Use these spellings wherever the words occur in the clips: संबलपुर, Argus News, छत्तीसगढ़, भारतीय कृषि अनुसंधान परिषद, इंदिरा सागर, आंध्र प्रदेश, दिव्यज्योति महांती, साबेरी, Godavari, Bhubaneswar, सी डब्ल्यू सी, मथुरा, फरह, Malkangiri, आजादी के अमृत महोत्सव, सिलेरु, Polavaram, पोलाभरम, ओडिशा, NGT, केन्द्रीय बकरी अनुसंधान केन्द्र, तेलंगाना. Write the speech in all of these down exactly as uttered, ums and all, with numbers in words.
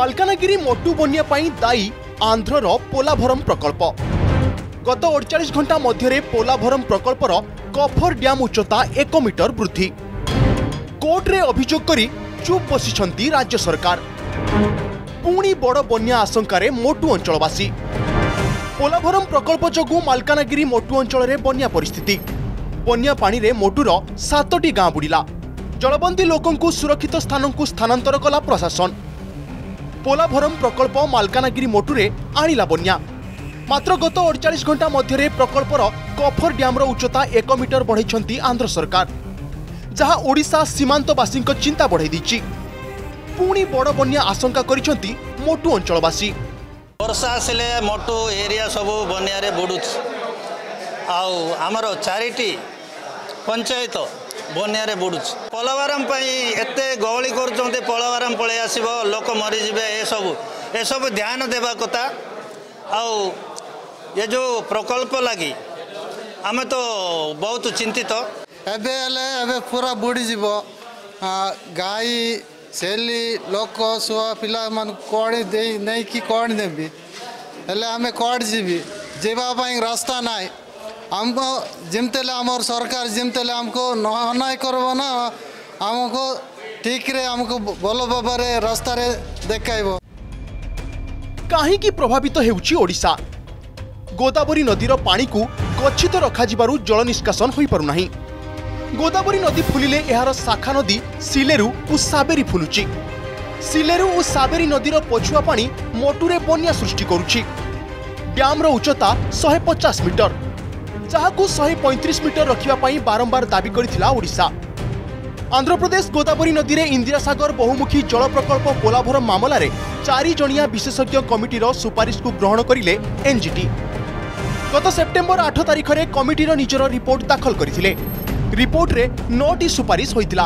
मालकानगिरी मट्टू बनिया पई दायी आंध्रर पोलाभरम प्रकल्प। गत अड़चाश घंटा मध्य पोलाभरम प्रकल्पर कफर ड्याम उच्चता एक मीटर वृद्धि। कोर्टे अभियोग करी चुप बसिछंती राज्य सरकार। पुणी बड़ बन्या आशंकार मोटू अंचलवासी। पोलाभरम प्रकल्प जगू मालकानगिरी मोटू अंचल बन्या परिस्थिति। बन्या पानी रे मोटूर सातटी गाँ बुड़िला। जलबंदी लोकंकु सुरक्षित स्थान को स्थानांतर कला प्रशासन। पोलाभरम प्रकल्प मालकानगिरी मोटूरे आणिला बन्या। मात्र गत अड़चाश घंटा मध्य प्रकल्पर कफर ड्याम्र उच्चता एक मीटर बढ़ाई आंध्र सरकार, जहां ओडिशा सीमांतवासी चिंता बढ़ाई दी। पुणी बड़ बन्या आशंका करिसेंती मोटू अंचलवासी। वर्षा आसिले मोटू एरिया सब बनिया बुड़ुच। आउ आमर चारिटी पंचायत बनिया बुड़ुच। पोलावरम एते गवली करते पोलावरम पलै आसब लोक मरीजे ये सब ये सब ध्यान देवा कथा। आउ ये जो प्रकल्प लगी आम तो बहुत चिंतित। एबे पूरा बुड़ीज गाई सेली लोक शुआ पिला मन कौड़ी दे नहीं कि कौड़ी देवी हेल्ले आम कौड़ जीवी जीवाई रास्ता ना। आमको जिमते आम सरकार जिमते आमको नहाय करबो ना, आमको ठीक रे आमको भल भाव रास्तार देखो। कहीं प्रभावित तो हेउची ओडिशा। गोदावरी नदीर पानी को गच्छित तो रखा जिबारू जल निष्कासन होई पारु नाही। गोदावरी नदी फुलिले एहार शाखा नदी सिलेरु ओ साबेरी फुलुची। सिलेरु ओ साबेरी नदीर पछुआ पानी मोटूरे बन्या सृष्टि करुची। ड्याम्र उच्चता एक सौ पचास मीटर, जहाकू एक सौ पैंतीस मीटर रखिबा पई बारंबार दाबी करिथिला ओडिशा। आंध्र प्रदेश गोदावरी नदी रे इंदिरा सागर बहुमुखी जल प्रकल्प पोलाभरम मामलारे चारि जणिया विशेषज्ञ कमिटीर सुपारिश को ग्रहण करिले एनजीटी। गत सेप्टेम्बर आठ तारिख रे कमिटीर निजर रिपोर्ट दाखल करिथिले। रिपोर्ट रे नौटी सुपारिश होइतिला।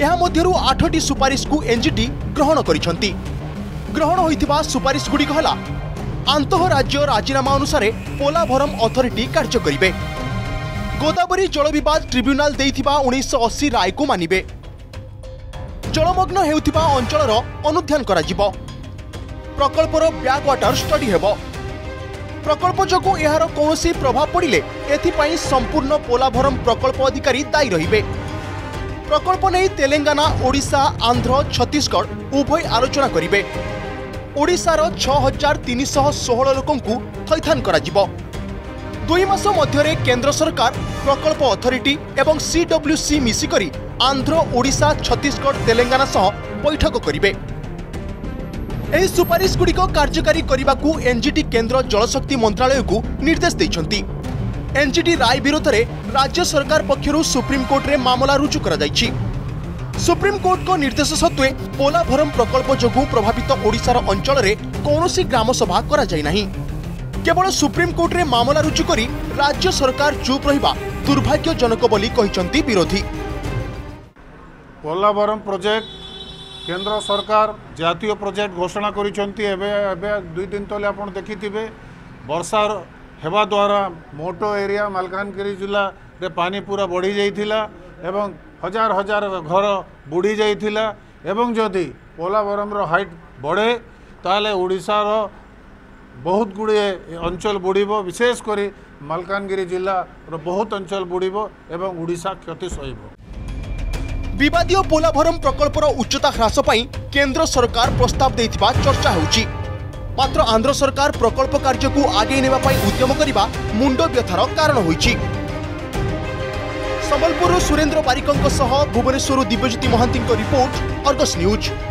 एहा मध्यरु आठटी सुपारिश को एनजीटी ग्रहण करिसेंती। ग्रहण होइतिबा सुपारिश गुडी कहला आंतः राज्य राजीनामा अनुसार पोलाभरम अथॉरिटी कार्य करिबे। गोदावरी जल विवाद ट्रिब्यूनल देइथिबा उन्नीस सौ अस्सी राय को मानिबे। जलमग्न हेउथिबा अंचलर अनुध्यान कराजिबो। प्रकल्पर ब्याक वाटर स्टडी हेबो। प्रकल्प जगू यार कौन प्रभाव पड़े एथपाई संपूर्ण पोलाभरम प्रकल्प अधिकारी दायी रहिबे। प्रकल्प नहीं तेलंगाना, ओडिशा, आंध्र, छत्तीसगढ़ उभय आलोचना करिबे। ओडिशार छः हजार तीन शह षोह लोकंकु थैथान कराजिबो। दुई मास मध्यरे केंद्र सरकार, प्रकल्प अथॉरिटी एवं सी डब्ल्यू सी मिसिकरी आंध्र, ओडिशा, छत्तीसगढ़, तेलंगाना सह बैठक करिबे। एही सुपारिश गुड़िक कार्यकारी करने को एनजीटी केंद्र जलशक्ति मंत्रालय को निर्देश देइछंती। एनजीटी राय विरोध में राज्य सरकार पक्षर सुप्रीम कोर्ट रे मामला रुजु करा जाइछि। सुप्रीम कोर्ट को निर्देश सत्वे पोलाभरम प्रकल्प जगू प्रभावित ओडिशार अंचल रे कौनसी ग्राम सभा करा जाय नाही। केवल सुप्रीम कोर्ट रे मामला रुजु करी राज्य सरकार चुप रहिबा दुर्भाग्यजनक बोली कहिसंती विरोधी। पोलाभरम प्रोजेक्ट केंद्र सरकार जातीय प्रोजेक्ट घोषणा करिसेंती। एबे एबे दुई दिन तले आपण देखिथिबे वर्षा हेबा द्वारा मोटो एरिया मालकानगिरी जिला रे पानी पूरा बढ़ी जाइथिला एवं हजार हजार घर बुड़ी जाइथिला। एवं जदि पोलाभरम रो हाइट बढ़े ताले ओडिशा रो बहुत गुड़े अंचल बुड़ीबो, विशेष करी मालकानगिरी जिला रो बहुत अंचल बुड़ीबो एवं ओडिशा क्षति सहइबो। विवादीय पोलाभरम प्रकल्पर उच्चता ह्रास पाई केंद्र सरकार प्रस्ताव देइथिबा चर्चा होउची। मात्र आंध्र सरकार प्रकल्प कार्य को आगे नेबा पाई उद्यम करिबा मुंड व्यथार कारण होइची। संबलपुर सुरेंद्रपारिकोंदा सह Bhubaneswar दिव्यज्योति महांती report, Argus news.